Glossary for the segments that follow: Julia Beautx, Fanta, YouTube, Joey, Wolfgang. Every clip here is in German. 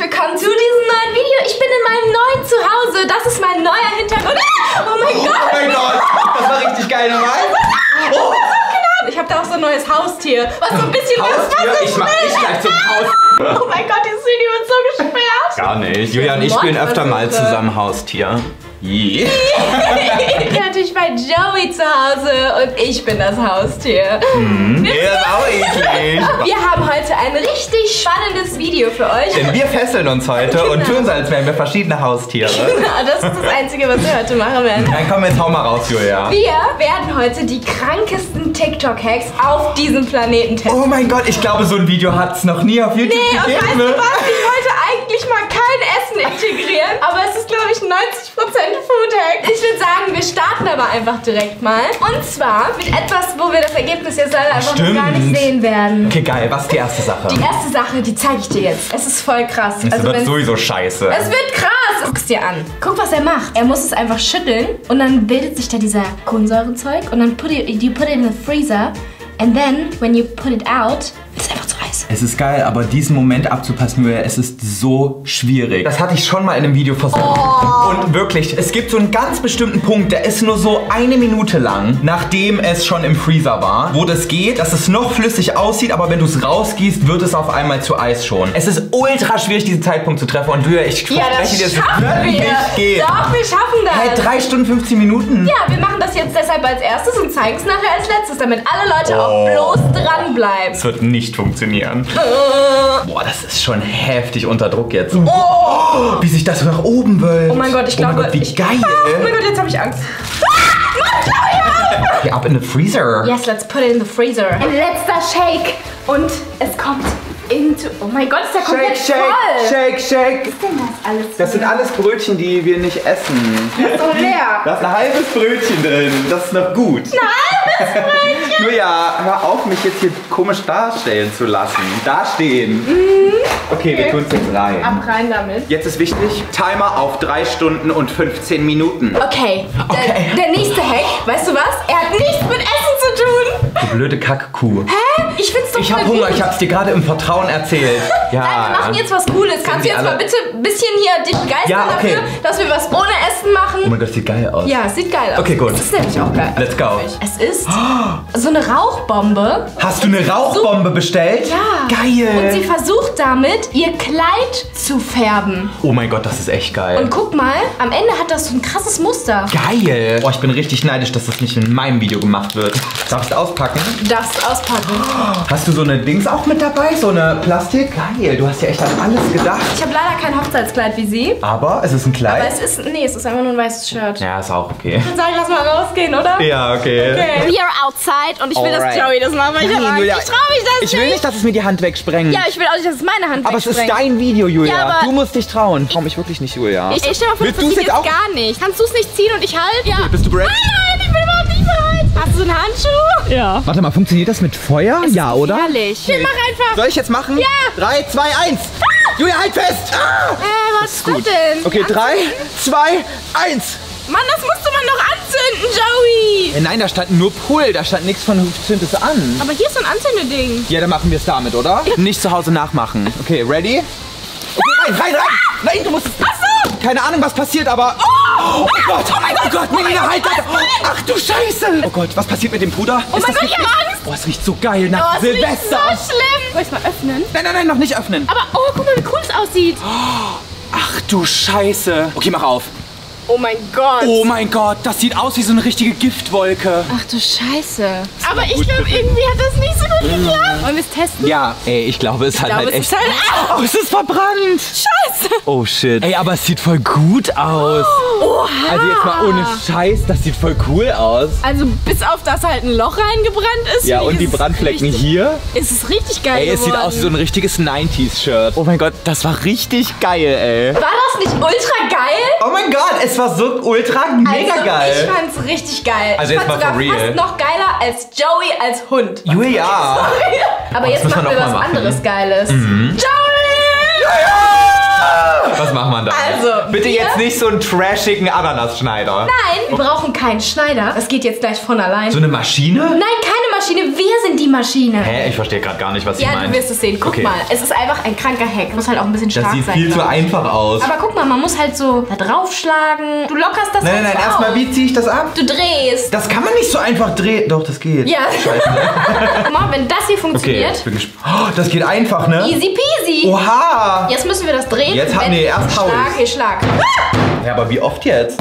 willkommen zu diesem neuen Video. Ich bin in meinem neuen Zuhause. Das ist mein neuer Hintergrund. Oh mein Gott! Oh mein Gott! Das war richtig geil, normal. Oh. Ich habe da auch so ein neues Haustier. Was so ein bisschen Haustier? Ich mach dich gleich zum Haus. Oh mein Gott, dieses Video wird so gesperrt. Gar nicht. Julia und ich spielen öfter mal zusammen Haustier. Yeah. Ich bin natürlich bei Joey zu Hause und ich bin das Haustier. Mhm. Wir haben heute ein richtig spannendes Video für euch. Denn wir fesseln uns heute und tun so, als wären wir verschiedene Haustiere. Genau, das ist das Einzige, was wir heute machen werden. Dann komm, jetzt hau mal raus, Julia. Wir werden heute die krankesten TikTok-Hacks auf diesem Planeten testen. Oh mein Gott, ich glaube, so ein Video hat es noch nie auf YouTube gegeben. Nee, und weißt du was? Ich wollte eigentlich mal kein Essen integrieren, aber es ist, glaube ich, 90% Food-Hack. Ich würde sagen, wir starten aber einfach direkt mal. Und zwar mit etwas, wo wir das Ergebnis jetzt leider einfach noch gar nicht sehen werden. Okay, geil. Was ist die erste Sache? Die erste Sache, die zeige ich dir jetzt. Es ist voll krass. Es wird sowieso scheiße. Es wird krass. Guck's dir an. Guck, was er macht. Er muss es einfach schütteln und dann bildet sich da dieser Kohlensäurezeug und dann you put it in the freezer and then when you put it out, ist einfach zu heiß. Es ist geil, aber diesen Moment abzupassen, es ist so schwierig. Das hatte ich schon mal in einem Video versucht. Oh. Und wirklich, es gibt so einen ganz bestimmten Punkt, der ist nur so eine Minute lang, nachdem es schon im Freezer war, wo das geht, dass es noch flüssig aussieht, aber wenn du es rausgießt, wird es auf einmal zu Eis schon. Es ist ultra schwierig, diesen Zeitpunkt zu treffen. Und Julia, ich verspreche dir, es wird nicht gehen. Doch, wir schaffen das. Halt 3 Stunden, 15 Minuten. Ja, wir machen das jetzt deshalb als erstes und zeigen es nachher als letztes, damit alle Leute auch bloß dranbleiben. Es wird nicht funktionieren. Boah, das ist schon heftig unter Druck jetzt. Oh, wie sich das nach oben wölbt. Oh mein Gott, ich glaube... Gott, wie geil. Oh mein Gott, jetzt habe ich Angst. Geh ab in the freezer. Yes, let's put it in the freezer. Ein letzter Shake. Und es kommt... Oh mein Gott, ist der komplett voll. Shake, shake, shake. Was ist denn das alles? Das sind alles Brötchen, die wir nicht essen. Das ist doch leer. Da ist ein halbes Brötchen drin. Das ist noch gut. Ein halbes Brötchen? Julia, hör auf, mich jetzt hier komisch darstellen zu lassen. Dastehen. Mhm. Okay, wir tun es jetzt rein. Ab rein damit. Jetzt ist wichtig, Timer auf 3 Stunden und 15 Minuten. Okay. Der nächste Hack, weißt du was? Er hat nichts mit Essen zu tun. Die blöde Kackkuh. Hä? Ich find's doch. Ich hab Hunger, ich hab's dir gerade im Vertrauen erzählt. Ja. Nein, wir machen jetzt was Cooles. Kannst du jetzt mal bitte ein bisschen hier dich begeistern dafür, dass wir was ohne Essen machen? Oh mein Gott, das sieht geil aus. Ja, es sieht geil aus. Okay, gut. Das ist nämlich auch geil. Let's go. Es ist so eine Rauchbombe. Hast du eine Rauchbombe bestellt? Ja. Geil. Und sie versucht damit, ihr Kleid zu färben. Oh mein Gott, das ist echt geil. Und guck mal, am Ende hat das so ein krasses Muster. Geil. Boah, ich bin richtig neidisch, dass das nicht in meinem Video gemacht wird. Darfst du auspacken? Du darfst auspacken. Hast du so eine Dings auch mit dabei? So eine Plastik? Geil, du hast ja echt an alles gedacht. Ich habe leider kein Hochzeitskleid wie sie. Aber es ist ein Kleid. Aber es ist, nee, es ist einfach nur ein weißes Shirt. Ja, ist auch okay. Ich würde sagen, lass mal rausgehen, oder? Ja, okay. We are outside und ich will, dass Joey das macht, weil ich habe Angst. Ich traue mich das nicht. Ich will nicht, dass es mir die Hand wegsprengt. Ja, ich will auch nicht, dass es meine Hand wegsprengt. Aber es ist dein Video, Julia. Ja, aber du musst dich trauen. Trau mich wirklich nicht, Julia. Ich stelle mal vor, das passiert jetzt gar nicht. Kannst du es nicht ziehen und ich halt? Ja. Bist du bereit? Nein, nein, ich bin überhaupt nicht bereit. Hast du einen Handschuh? Ja. Warte mal, funktioniert das mit Feuer? Es ja, oder? Ehrlich. Wir machen einfach. Soll ich jetzt machen? Ja. 3, 2, 1. Julia, halt fest. Was ist das denn? Okay, 3, 2, 1. Mann, das musste man noch anzünden, Joey. Nein, da stand nur Pull. Da stand nichts von zünd es an. Aber hier ist so ein Anzündeding. Ja, dann machen wir es damit, oder? Ja. Nicht zu Hause nachmachen. Okay, ready? Okay, rein, rein, rein. Nein, du musst... Ach so. Keine Ahnung, was passiert, aber... Oh, oh Gott, Melina, halt da! Ach du Scheiße! Oh Gott, was passiert mit dem Puder? Oh mein Gott, ich hab Angst! Oh, es riecht so geil nach Silvester! Es riecht so schlimm! Soll ich es mal öffnen? Nein, nein, nein, noch nicht öffnen! Aber oh, guck mal, wie cool es aussieht! Ach du Scheiße! Okay, mach auf! Oh mein Gott! Oh mein Gott, das sieht aus wie so eine richtige Giftwolke! Ach du Scheiße! Aber ich glaube, irgendwie hat das nicht so gut geklappt! Wollen wir es testen? Ja, ey, ich glaube, es hat halt echt... Oh, es ist verbrannt! Scheiße! Oh shit! Ey, aber es sieht voll gut aus! Oha. Also jetzt mal ohne Scheiß, das sieht voll cool aus. Also bis auf, dass halt ein Loch reingebrannt ist. Ja, und die Brandflecken hier. Ist es richtig geil geworden. Ey, es sieht aus wie so ein richtiges 90s-Shirt. Oh mein Gott, das war richtig geil, ey. War das nicht ultra geil? Oh mein Gott, es war so ultra mega geil. Also ich fand's richtig geil. Also ich fand's sogar fast noch geiler als Joey als Hund. Julia! Aber jetzt machen wir was anderes Geiles. Mhm. Joey! Julia! Was macht man da? Also, bitte jetzt nicht so einen trashigen Ananasschneider. Nein, wir brauchen keinen Schneider. Das geht jetzt gleich von allein. So eine Maschine? Nein, keine Maschine. Maschine, wir sind die Maschine. Hä? Ich verstehe gerade gar nicht, was sie meint. Ja, du wirst es sehen. Guck mal, es ist einfach ein kranker Hack. Muss halt auch ein bisschen stark sein. Das sieht viel zu einfach aus. Aber guck mal, man muss halt so da draufschlagen. Du lockerst das. Nein, nein, nein, erstmal, wie ziehe ich das ab? Du drehst. Das kann man nicht so einfach drehen. Doch, das geht. Ja. Scheiße. Guck mal, wenn das hier funktioniert. Okay, ich bin gespannt. Oh, das geht einfach, ne? Easy peasy. Oha. Jetzt müssen wir das drehen. Jetzt haben wir erst Schlag, hier Schlag. Ah! Ja, aber wie oft jetzt?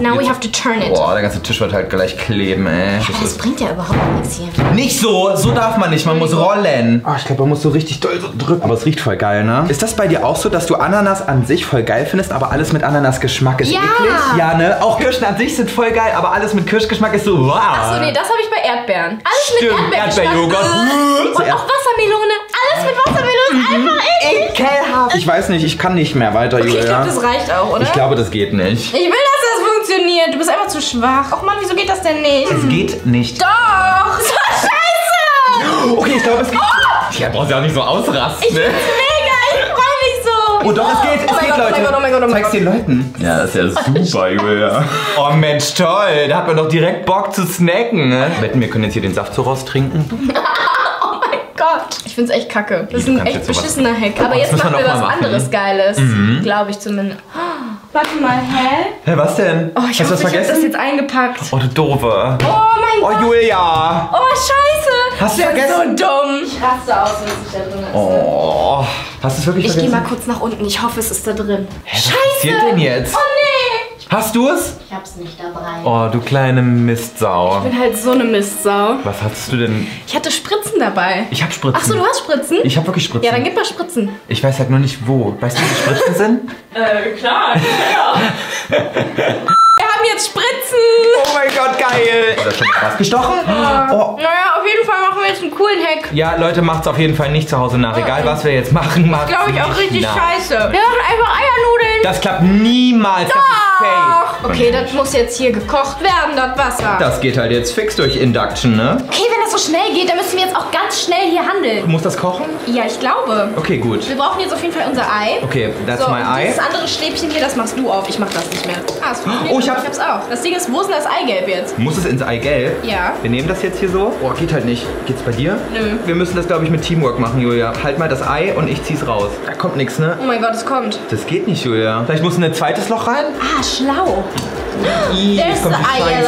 Now we have to turn it. Boah, der ganze Tisch wird halt gleich kleben, ey. Ja, das bringt ja überhaupt nichts hier. Nicht so, so darf man nicht, man muss rollen. Oh, ich glaube, man muss so richtig doll so drücken. Aber es riecht voll geil, ne? Ist das bei dir auch so, dass du Ananas an sich voll geil findest, aber alles mit Ananasgeschmack ist eklig? Ja, ne? Auch Kirschen an sich sind voll geil, aber alles mit Kirschgeschmack ist so wow. Achso, nee, das habe ich bei Erdbeeren. Alles mit Erdbeerjoghurt. Und auch Wassermelone. Alles mit Wassermelone ist einfach eklig. Ekelhaft. Ich weiß nicht, ich kann nicht mehr weiter, Julia. Ich glaube, das reicht auch, oder? Ich glaube, das geht nicht. Ich will, dass das funktioniert. Du bist einfach zu schwach. Och Mann, wieso geht das denn nicht? Es geht nicht. Doch! So scheiße! Okay, ich glaube, es geht. Oh! Ja, brauchst du ja auch nicht so ausrasten. Ich find's mega, ich freu mich so. Oh doch, es geht, es geht, Leute. Zeig's den Leuten. Ja, das ist ja super, Julia. Oh Mensch, toll. Da hat man doch direkt Bock zu snacken. Ne? Ich wette, wir können jetzt hier den Saft so raustrinken. Ich find's echt kacke. Das ist ein echt beschissener Hack. Aber jetzt machen wir was anderes Geiles. Glaube ich zumindest. Warte mal, hä? Hä, was denn? Oh, ich hab's jetzt eingepackt. Oh, du Doofe. Oh mein Gott. Oh, Julia. Oh, scheiße. Hast du vergessen? So dumm. Ich raste aus, wenn es nicht da drin ist. Oh. Hast du es wirklich vergessen? Ich geh mal kurz nach unten. Ich hoffe, es ist da drin. Hä, scheiße. Was passiert denn jetzt? Oh, nee. Hast du es? Ich hab's nicht dabei. Oh, du kleine Mistsau. Ich bin halt so eine Mistsau. Was hattest du denn? Ich hatte Spritzen dabei. Ich hab Spritzen. Ach so, du hast Spritzen? Ich hab wirklich Spritzen. Ja, dann gib mal Spritzen. Ich weiß halt nur nicht wo. Weißt du, wo die Spritzen sind? Klar. Ja. Wir haben jetzt Spritzen! Oh mein Gott, geil! Oder schon was gestochen? Oh. Naja, auf jeden Fall machen wir jetzt einen coolen Hack. Ja, Leute, macht's auf jeden Fall nicht zu Hause nach. Egal, was wir jetzt machen, macht's nicht nach. Das glaube ich auch richtig scheiße. Wir machen einfach Eiernudeln. Das klappt niemals. Doch. Das ist fake. Okay, das muss jetzt hier gekocht werden, das Wasser. Das geht halt jetzt fix durch Induction, ne? Okay, wenn das so schnell geht, dann müssen wir jetzt auch ganz schnell hier handeln. Muss das kochen? Ja, ich glaube. Okay, gut. Wir brauchen jetzt auf jeden Fall unser Ei. Okay, that's my Ei. Dieses andere Stäbchen hier, das machst du auf. Ich mach das nicht mehr. Ah, es funktioniert. Ich hab's auch. Das Ding ist, wo ist denn das Eigelb jetzt? Muss es ins Eigelb? Ja. Wir nehmen das jetzt hier so. Oh, geht halt nicht. Geht's bei dir? Nö. Wir müssen das, glaube ich, mit Teamwork machen, Julia. Halt mal das Ei und ich zieh's raus. Da kommt nichts, ne? Oh mein Gott, es kommt. Das geht nicht, Julia. Vielleicht muss ein zweites Loch rein? Ah, schlau. There's the Eigelb.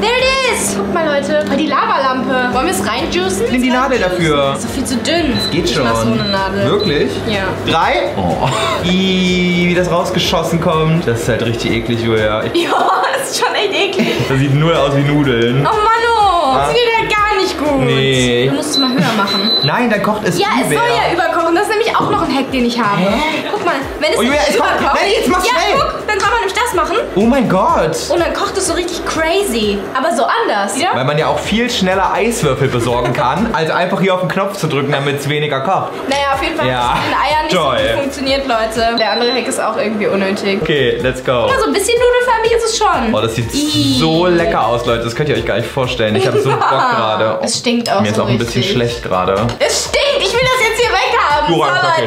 There it is. Guck mal, Leute. Die Lavalampe. Wollen wir es reinjuicen? Nimm die Nadel dafür. Ist doch viel zu dünn. Das geht schon. Ich mach so eine Nadel. Wirklich? Ja. 3? Oh. Wie das rausgeschossen kommt. Das ist halt richtig eklig, Julia. Ja, das ist schon echt eklig. Das sieht null aus wie Nudeln. Oh Mann, das sieht halt gar nicht gut. Nee. Du musst es mal höher machen. Nein, dann kocht es über. Ja, es soll ja überkochen. Das ist nämlich auch noch ein Hack, den ich habe. Hä? Guck mal, wenn es nicht überkocht. Nein, jetzt mach's schnell. Guck, dann kann man nämlich das machen. Oh mein Gott. Und dann kocht es so richtig crazy. Aber so anders. Wieder? Weil man ja auch viel schneller Eiswürfel besorgen kann, als einfach hier auf den Knopf zu drücken, damit es weniger kocht. Naja, auf jeden Fall hat es mit den Eiern nicht so gut funktioniert, Leute. Der andere Hack ist auch irgendwie unnötig. Okay, let's go. Guck mal, so ein bisschen Nudeln. Ist es schon. Oh, das sieht so lecker aus, Leute. Das könnt ihr euch gar nicht vorstellen. Ich habe so Bock gerade. Oh, es stinkt auch. Mir ist auch ein bisschen schlecht gerade. Es stinkt. Ich will das jetzt hier weghaben. So,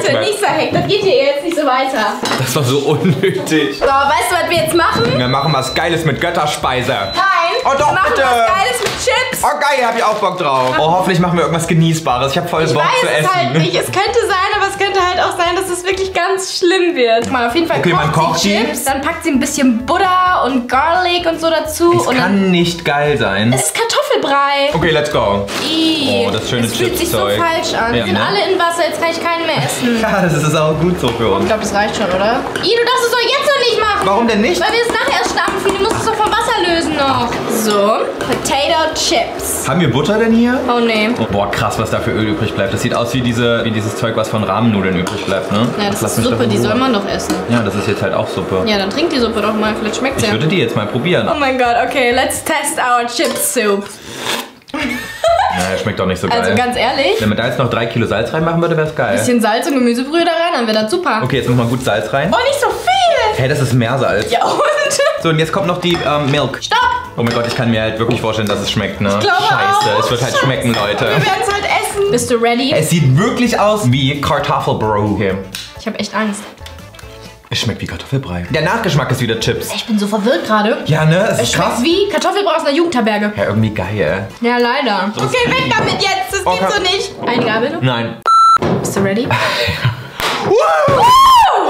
Leute, nächster Hack. Das geht hier jetzt nicht so weiter. Das war so unnötig. So, weißt du, was wir jetzt machen? Wir machen was Geiles mit Götterspeise. Nein. Oh, doch, wir machen bitte. Was Geiles mit Chips. Oh, geil. Hab ich auch Bock drauf. Oh, hoffentlich machen wir irgendwas Genießbares. Ich habe voll Bock zu essen. Ich weiß es halt nicht. Es könnte sein, aber es könnte halt auch sein, dass es wirklich ganz schlimm wird. Mal auf jeden Fall kocht sie Chips. Dann packt sie ein bisschen Butter und Garlic und so dazu. Es kann nicht geil sein. Es ist Kartoffelbrei. Okay, let's go. Oh, das schöne Chipszeug. Das fühlt sich so falsch an. Wir sind alle in Wasser, jetzt kann ich keinen mehr essen. Ja, das ist auch gut so für uns. Ich glaube, das reicht schon, oder? Du darfst es doch jetzt noch nicht machen. Warum denn nicht? Weil wir es nachher stampfen. Du musst es doch vom Wasser lösen noch. So, Potato Chips. Haben wir Butter denn hier? Oh, nee. Oh, boah, krass, was da für Öl übrig bleibt. Das sieht aus wie, dieses Zeug, was von Rahmennudeln übrig bleibt, ne? Ja, das ist Suppe, die soll man doch essen. Ja, das ist jetzt halt auch Suppe. Ja, dann trink die Suppe doch mal, vielleicht schmeckt sie. Ich würde die jetzt mal probieren. Oh mein Gott, okay, let's test our chip soup. Naja, schmeckt doch nicht so geil. Also ganz ehrlich. Wenn man da jetzt noch 3 Kilo Salz reinmachen würde, wäre es geil. Ein bisschen Salz und Gemüsebrühe da rein, dann wäre das super. Okay, jetzt noch mal gut Salz rein. Oh, nicht so viel! Hä, das ist Meersalz. Ja und? So, und jetzt kommt noch die Milk. Stopp! Oh mein Gott, ich kann mir halt wirklich vorstellen, dass es schmeckt, ne? Ich glaube auch. Es wird halt schmecken, Leute. Wir werden es halt essen. Bist du ready? Es sieht wirklich aus wie Kartoffelbrei. Okay. Ich habe echt Angst. Es schmeckt wie Kartoffelbrei. Der Nachgeschmack ist wieder Chips. Ich bin so verwirrt gerade. Ja, ne? Es schmeckt krass. Wie Kartoffelbrei aus einer Jugendherberge. Ja, irgendwie geil. Ja, leider. Okay, weg damit jetzt. Das geht so nicht. Eine Gabel? Nein. Bist du ready?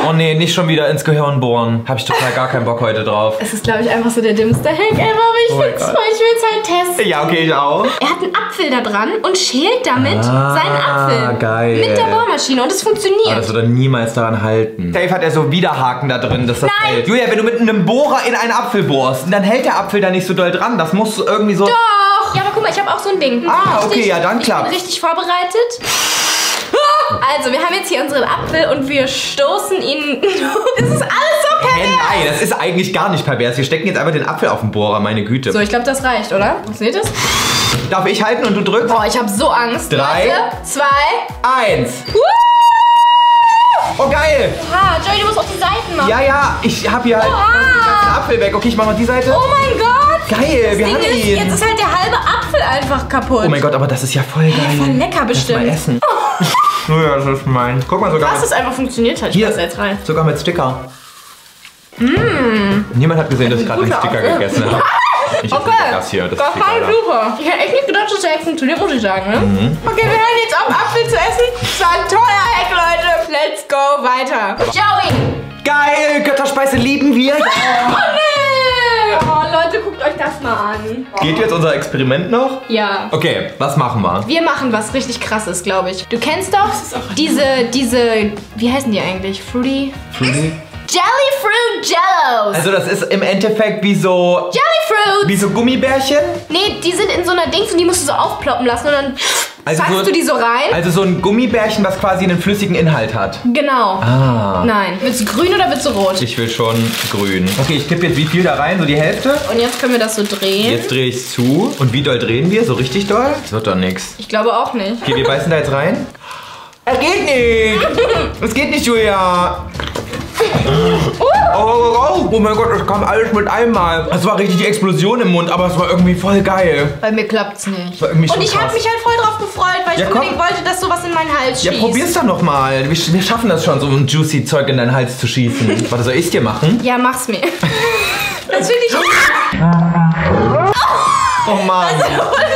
Oh nee, nicht schon wieder ins Gehirn bohren. Hab ich total gar keinen Bock heute drauf. Es ist, glaube ich, einfach so der dümmste Hack ever, aber ich will's halt testen. Ja, okay, ich auch. Er hat einen Apfel da dran und schält damit seinen Apfel. Geil. Mit der Bohrmaschine und es funktioniert. Aber das würde niemals daran halten. Safe hat er so Widerhaken da drin, dass das hält. Julia, wenn du mit einem Bohrer in einen Apfel bohrst, dann hält der Apfel da nicht so doll dran. Das musst du irgendwie so... Doch! Ja, aber guck mal, ich habe auch so ein Ding. Ah, okay, ja, dann klappt's. Ich bin richtig vorbereitet. Also, wir haben jetzt hier unseren Apfel und wir stoßen ihn. Das ist alles so pervers. Nein, das ist eigentlich gar nicht pervers. Wir stecken jetzt einfach den Apfel auf den Bohrer, meine Güte. So, ich glaube, das reicht, oder? Seht ihr das? Darf ich halten und du drückst? Boah, ich habe so Angst. 3, 2, 1. Oh, geil. Oha, Joey, du musst auch die Seiten machen. Ja, ja, ich habe hier halt den ganzen Apfel weg. Okay, ich mache mal die Seite. Oh mein Gott. Geil, das wir Ding haben ist, ihn. Jetzt ist halt der halbe Apfel einfach kaputt. Oh mein Gott, aber das ist ja voll geil. Hey, voll lecker bestimmt. Lass mal essen. Oh. Ja, das ist mein. Guck mal sogar. Dass es einfach funktioniert hat. Ich passe jetzt rein. Sogar mit Sticker. Niemand hat gesehen, dass ich gerade einen Sticker gegessen habe. Ich okay, das hier, das war halt super. Ich hätte echt nicht gedacht, dass das funktioniert, muss ich sagen. Ne? Okay, wir hören jetzt auf, Apfel zu essen. Das war ein toller Hack, Leute. Let's go weiter. Joey! Geil! Götterspeise lieben wir! Oh nee! Oh Leute, guckt euch das mal an. Oh. Geht jetzt unser Experiment noch? Ja. Okay, was machen wir? Wir machen was richtig krasses, glaube ich. Du kennst doch diese, wie heißen die eigentlich? Fruity? Fruity? Jelly Fruit Jellos. Also das ist im Endeffekt wie so... Jelly Fruits. Wie so Gummibärchen? Nee, die sind in so einer Dings und die musst du so aufploppen lassen und dann... Also packst du die so rein? Also so ein Gummibärchen, was quasi einen flüssigen Inhalt hat. Genau. Ah. Nein. Willst du grün oder willst du rot? Ich will schon grün. Okay, ich tippe jetzt wie viel da rein? So die Hälfte? Und jetzt können wir das so drehen. Jetzt drehe ich es zu. Und wie doll drehen wir? So richtig doll? Das wird doch nichts. Ich glaube auch nicht. Okay, wir beißen da jetzt rein. Es geht nicht. Es geht nicht, Julia. Oh mein Gott, das kam alles mit einmal. Es war richtig die Explosion im Mund, aber es war irgendwie voll geil. Bei mir klappt's nicht. Und ich habe mich halt voll drauf gefreut, weil ich unbedingt wollte, dass sowas in meinen Hals schießt. Ja, probier's doch nochmal. Wir schaffen das schon, so ein juicy Zeug in deinen Hals zu schießen. Warte, soll ich's dir machen? Ja, mach's mir. Das finde ich... Oh Mann.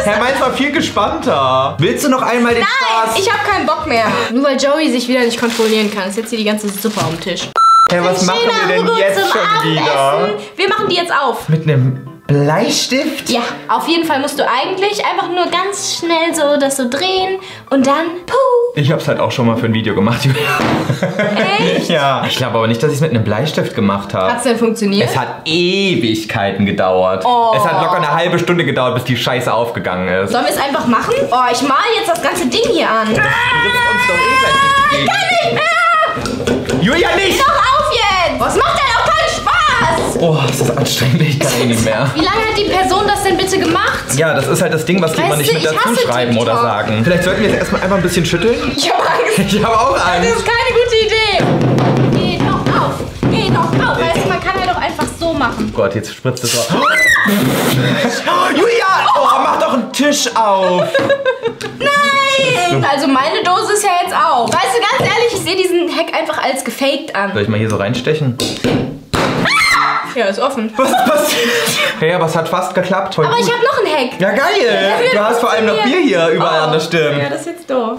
Herr Mainz war viel gespannter. Willst du noch einmal den Spaß? Nein, ich habe keinen Bock mehr. Nur weil Joey sich wieder nicht kontrollieren kann, ist jetzt hier die ganze Suppe auf dem Tisch. Hey, was machen wir denn jetzt schon wieder? Wir machen die jetzt auf. Mit einem Bleistift? Ja, auf jeden Fall musst du eigentlich einfach nur ganz schnell so das so drehen und dann puh. Ich hab's halt auch schon mal für ein Video gemacht, Julia. Echt? Ja. Ich glaube aber nicht, dass ich es mit einem Bleistift gemacht habe. Hat's denn funktioniert? Es hat Ewigkeiten gedauert. Oh. Es hat locker eine halbe Stunde gedauert, bis die Scheiße aufgegangen ist. Sollen wir es einfach machen? Oh, ich male jetzt das ganze Ding hier an. Das uns doch eh gleich kann nicht mehr! Julia, nicht! Hör doch auf jetzt! Was macht denn? Oh, das ist anstrengend, ich kann nicht mehr. Wie lange hat die Person das denn bitte gemacht? Ja, das ist halt das Ding, was die immer nicht mit dazu schreiben oder sagen. Vielleicht sollten wir jetzt erstmal einfach ein bisschen schütteln. Ich habe Angst. Ich habe auch Angst. Das ist keine gute Idee. Geh doch auf. Geh doch auf. Weißt du, man kann ja doch einfach so machen. Oh Gott, jetzt spritzt es drauf. Julia, mach doch einen Tisch auf. Nein. Also meine Dose ist ja jetzt auf. Weißt du, ganz ehrlich, ich sehe diesen Hack einfach als gefaked an. Soll ich mal hier so reinstechen? Ja, ist offen. Was ist passiert? Hey, aber es hat fast geklappt. Voll aber gut. Ich habe noch einen Hack. Ja, geil. Du hast vor allem noch Bier hier überall an der Stirn. Ja, das ist jetzt doof.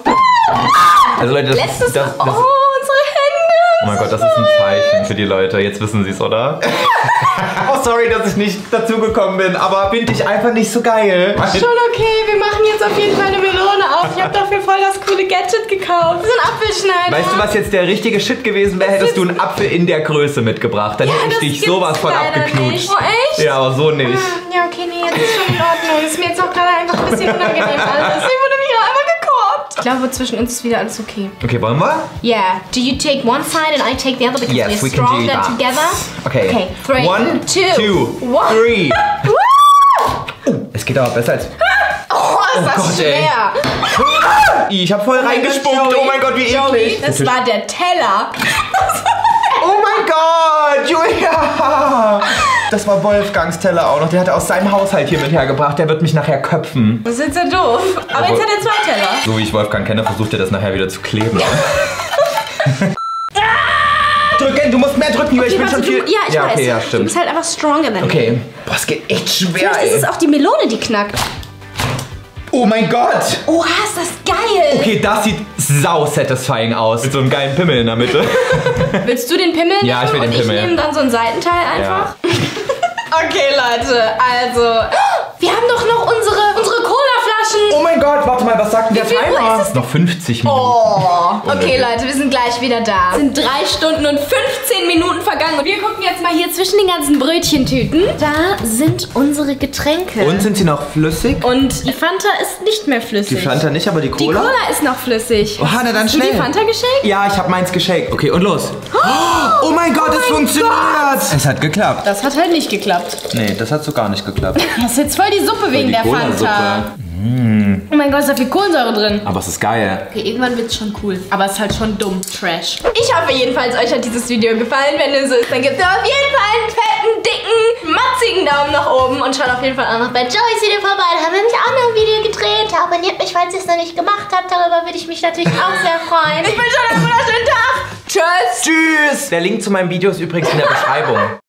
Also Leute, das oh, unsere Hände. Oh mein Gott, das ist ein Zeichen für die Leute. Jetzt wissen sie es, oder? Oh, sorry, dass ich nicht dazugekommen bin, aber finde ich einfach nicht so geil. Schon okay, wir machen jetzt auf jeden Fall eine Melone auf. Ich habe dafür voll das coole Gadget gekauft. So ein Apfelschneider. Weißt du, was jetzt der richtige Shit gewesen wäre? Hättest du einen Apfel in der Größe mitgebracht. Dann hätte ich dich sowas von abgeknutscht. Oh, echt? Ja, aber so nicht. Ja, okay, nee, jetzt ist schon in Ordnung. Ist mir jetzt auch gerade einfach ein bisschen unangenehm alles. Ich wurde mich gerade einfach gekorbt. Ich glaube, zwischen uns ist wieder alles okay. Okay, wollen wir? Yeah. Do you take one side and I take the other because yes, we're stronger together? Okay. Okay. 3, 2, 1, 2, 3. Es geht aber besser als... Oh, ist das schwer. Ich hab voll reingespuckt. Oh mein Gott, wie eklig. Das war der Teller. Oh mein Gott, Julia. Das war Wolfgangs Teller auch noch. Der hat aus seinem Haushalt hier mit hergebracht. Der wird mich nachher köpfen. Das ist ja doof. Aber jetzt hat er 2 Teller. So wie ich Wolfgang kenne, versucht er das nachher wieder zu kleben. Drücken, du musst mehr drücken, okay, ich bin schon viel... Ja, ich weiß. Okay, ja, stimmt. Du bist halt einfach stronger than me. Boah, es geht echt schwer, ey. Vielleicht ist es auch die Melone, die knackt. Oh mein Gott! Oha, ist das geil! Okay, das sieht sau-satisfying aus. Mit so einem geilen Pimmel in der Mitte. Willst du den Pimmel nehmen? Ja, ich will den Pimmel. Und ich nehme dann so einen Seitenteil einfach. Ja. Okay, Leute, also... Wir haben doch noch unsere Cola-Flaschen! Oh mein Gott, warte mal, was sagt denn der Timer? Ist es? Noch 50 Minuten. Oh, okay, Leute, wir sind gleich wieder da. Es sind 3 Stunden und 15 Minuten vergangen. Und wir gucken jetzt mal hier zwischen den ganzen Brötchentüten. Da sind unsere Getränke. Und sind sie noch flüssig? Und die Fanta ist nicht mehr flüssig. Die Fanta nicht, aber die Cola? Die Cola ist noch flüssig. Oh, Hanna, dann schnell. Hast du die Fanta geshakt? Ja, ich habe meins geshakt. Okay, und los. Oh mein Gott, es funktioniert! Es hat geklappt. Das hat halt nicht geklappt. Nee, das hat so gar nicht geklappt. Das ist jetzt voll die Suppe wegen der Fanta. Mm. Oh mein Gott, ist da viel Kohlensäure drin. Aber es ist geil. Okay, irgendwann wird es schon cool. Aber es ist halt schon dumm. Trash. Ich hoffe jedenfalls, euch hat dieses Video gefallen. Wenn es so ist, dann gibt es auf jeden Fall einen fetten, dicken, matzigen Daumen nach oben. Und schaut auf jeden Fall auch noch bei Joey's Video vorbei. Da haben wir nämlich auch noch ein Video gedreht. Da abonniert mich, falls ihr es noch nicht gemacht habt. Darüber würde ich mich natürlich auch sehr freuen. Ich wünsche euch einen wunderschönen Tag. Tschüss. Tschüss. Der Link zu meinem Video ist übrigens in der Beschreibung.